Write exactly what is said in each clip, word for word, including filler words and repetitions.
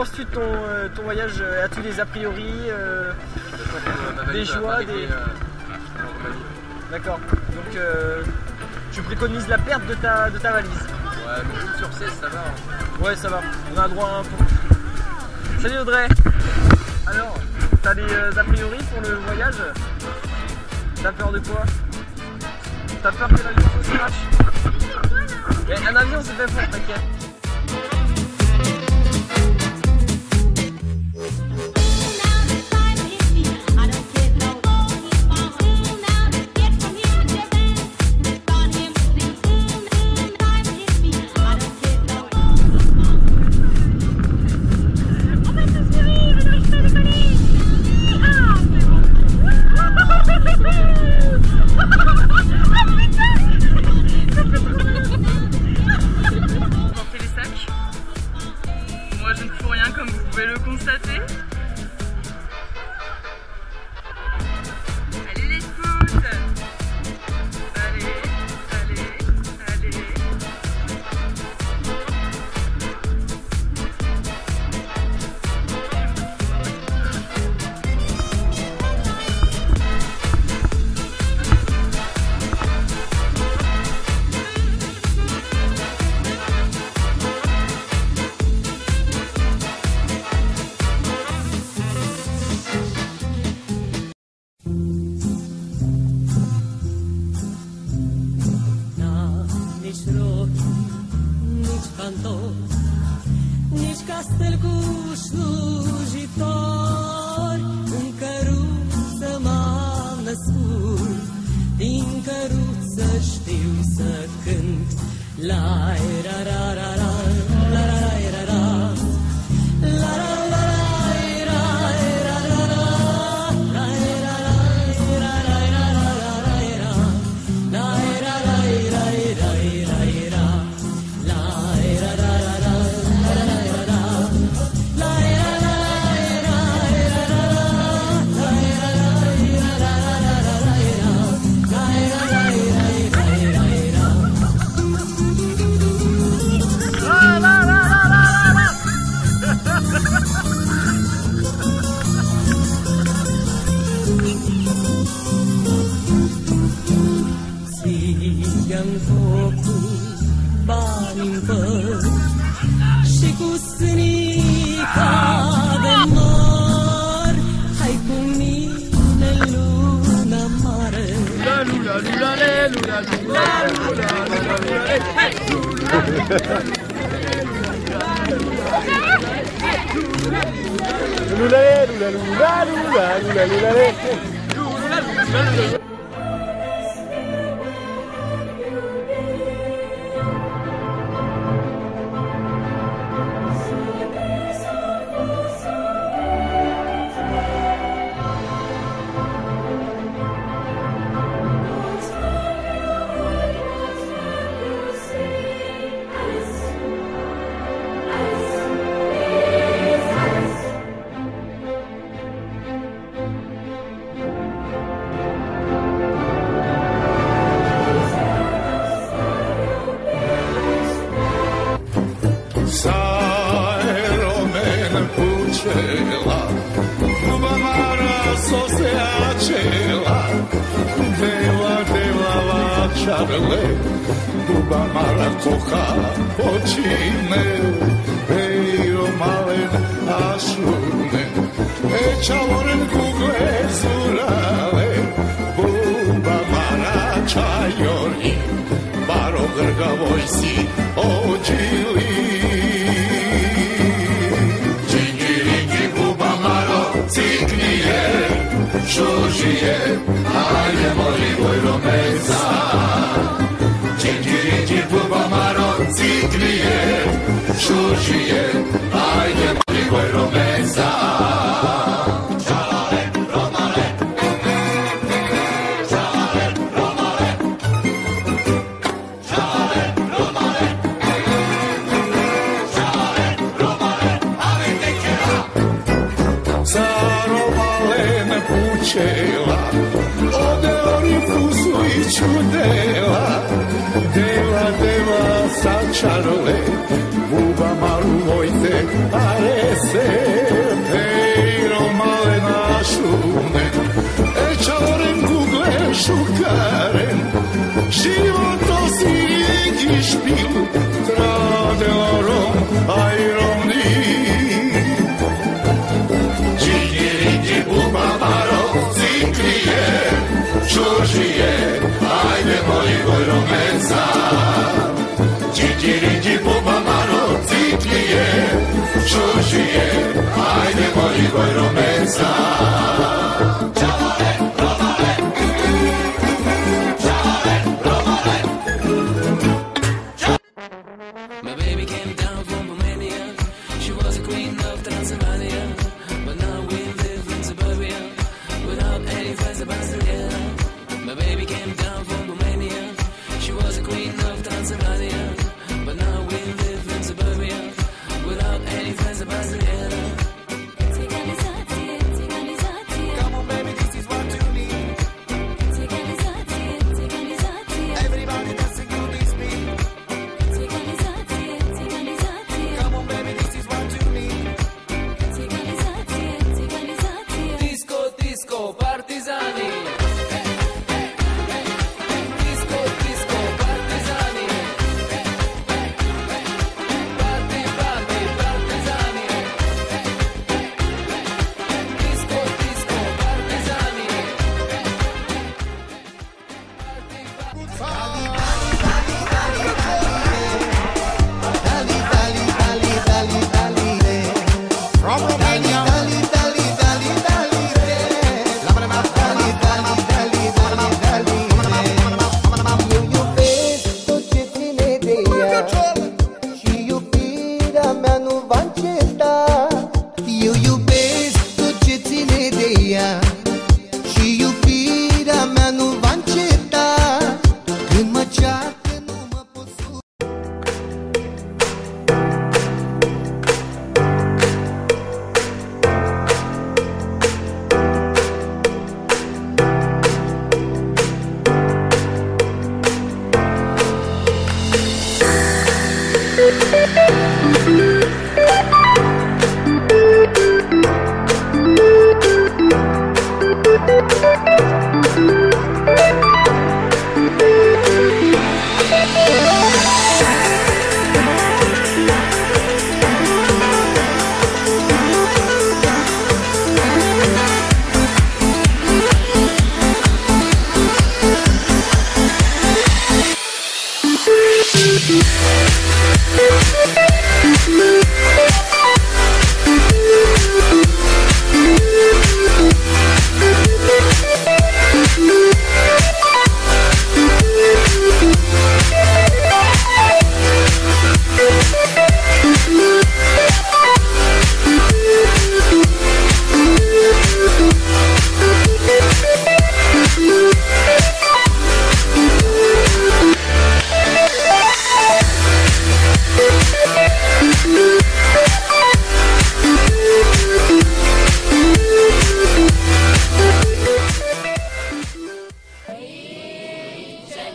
penses-tu de ton, euh, ton voyage? As-tu des a priori, euh, des joies, des... D'accord, donc euh, tu préconises la perte de ta, de ta valise? Ouais, mais une sur seize, ça va. Hein. Ouais, ça va, on a droit à un point. Salut Audrey. Alors, t'as des euh, a priori pour le voyage? T'as peur de quoi? T'as peur que l'avion se crache? Mais un avion, c'est fait pour, t'inquiète. Nici castel cu slujitor, în căruță m-am născut, din căruță știu să cânt. La era ra ra ra, la ra ra era ra, la ra la ra era era ra ra, la era ra era ra era ra ra era, la era ra era era era era, la era ra ra. Țigă-n focul, bani-n păr, și cu sânica de mor. Hai cu mine luna mare. Lula, lula, lula, lula, lula, lula, lula, lula, lula, lula. Cuba mara so se acela, deva deva la charle, Cuba mara koha očine, ejo malen ašune, eća oren kugle surale, Cuba mara čajori, baro grgavoj si ođili. Šužije, ajde moli vojno meza. Činđiriđi buba maro ciklije, šužije, ajde moli vojno meza. Čalale, romale, čalale, romale, čalale, romale, čalale, romale, ali tekera. Zarobale pučela, odeori fusu i čudela, deva deva sa čarole, buba malu vojte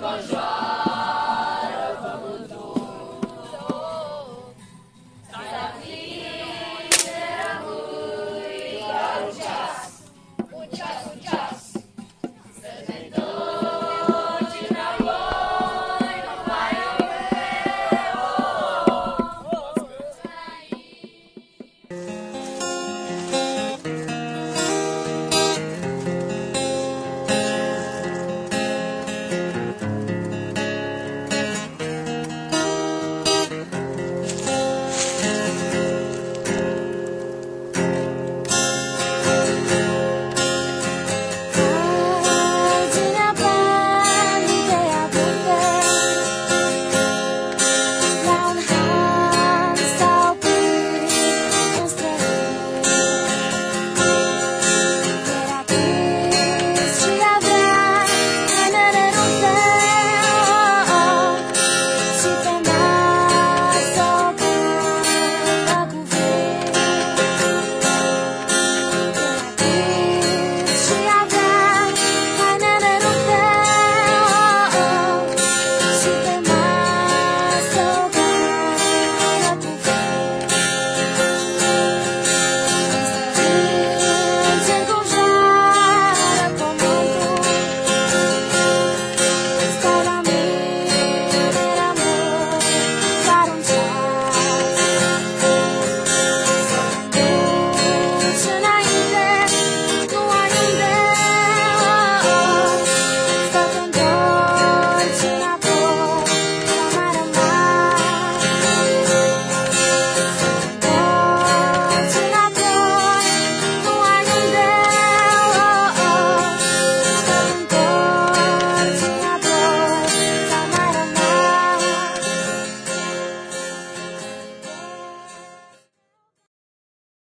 Bonjour.